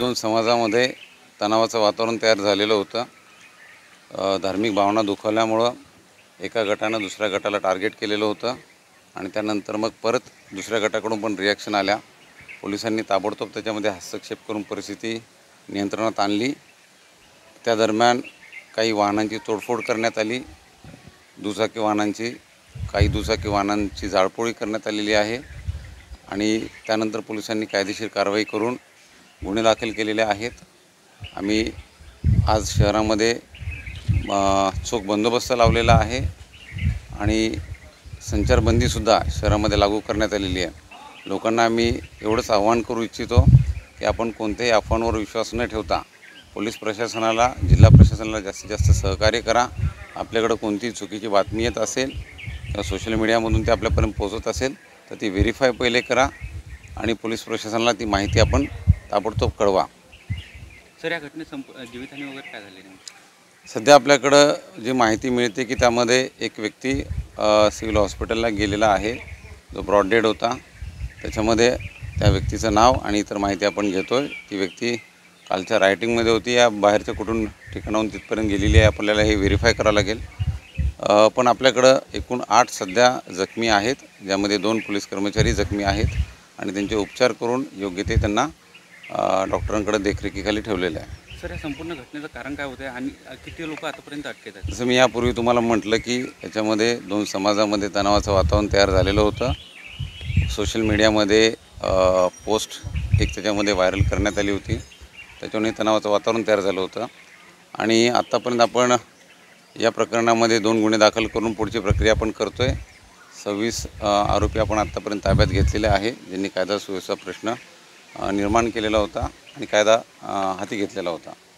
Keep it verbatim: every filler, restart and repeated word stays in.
दोन समाजामध्ये तणावाचं वातावरण तयार झालेलं होतं। धार्मिक भावना दुखावल्यामुळे एका गटाने दुसऱ्या गटाला टार्गेट केलेलं होतं आणि त्यानंतर मग परत दुसऱ्या गटाकडून पण रिॲक्शन आल्या। पोलिसांनी ताबडतोब त्याच्यामध्ये हस्तक्षेप करून परिस्थिती नियंत्रणात आणली। त्या दरम्यान काही वाहनांची तोडफोड करण्यात आली, दुचाकी वाहनांची काही दुचाकी वाहनांची जाळपोळी करण्यात आलेली आहे आणि त्यानंतर पोलिसांनी कायदेशीर कारवाई करून गुन्हे दाखल केलेले आहेत। आम्ही आज शहरामध्ये चोख बंदोबस्त लावलेला आहे आणि संचारबंदीसुद्धा शहरामध्ये लागू करण्यात आलेली आहे। लोकांना आम्ही एवढंच आवाहन करू इच्छितो की आपण कोणत्याही अफवांवर विश्वास न ठेवता पोलीस प्रशासनाला, जिल्हा प्रशासनाला जास्तीत जास्त सहकार्य करा। आपल्याकडे कोणतीही चुकीची बातमी येत असेल किंवा सोशल मीडियामधून ते आपल्यापर्यंत पोहोचत असेल तर ती व्हेरीफाय पहिले करा आणि पोलीस प्रशासनाला ती माहिती आपण ताबडतोब कळवा। सर, या घटनेत संप जीवितहानी वगैरे काय झाली? सध्या आपल्याकडं जी माहिती मिळते की त्यामध्ये एक व्यक्ती सिव्हिल हॉस्पिटलला गेलेला आहे, जो ब्रॉड डेड होता। त्याच्यामध्ये त्या व्यक्तीचं नाव आणि इतर माहिती आपण घेतो आहे। ती व्यक्ती कालच्या रायटिंगमध्ये होती, या बाहेरच्या कुठून ठिकाणाहून तिथपर्यंत गेलेली आहे। आपल्याला हे व्हेरीफाय करावं लागेल। पण आपल्याकडं एकूण आठ सध्या जखमी आहेत, ज्यामध्ये दोन पोलीस कर्मचारी जखमी आहेत आणि त्यांचे उपचार करून योग्य ते त्यांना डॉक्टरांकडे देखरेखीखाली ठेवलेलं आहे। सर, या संपूर्ण घटनेचं कारण काय होतं आणि किती लोक आतापर्यंत अटकेत आहेत? जसं मी यापूर्वी तुम्हाला म्हटलं की याच्यामध्ये दोन समाजामध्ये तणावाचं वातावरण तयार झालेलं होतं। सोशल मीडियामध्ये पोस्ट एक त्याच्यामध्ये व्हायरल करण्यात आली होती, त्याच्यामुळे तणावाचं वातावरण तयार झालं होतं आणि आत्तापर्यंत आपण या प्रकरणामध्ये दोन गुन्हे दाखल करून पुढची प्रक्रिया आपण करतो आहे। सव्वीस आरोपी आपण आत्तापर्यंत ताब्यात घेतलेले आहे, ज्यांनी कायदा सुव्यवस्था प्रश्न निर्माण केलेला होता आणि कायदा हाती घेतलेला होता।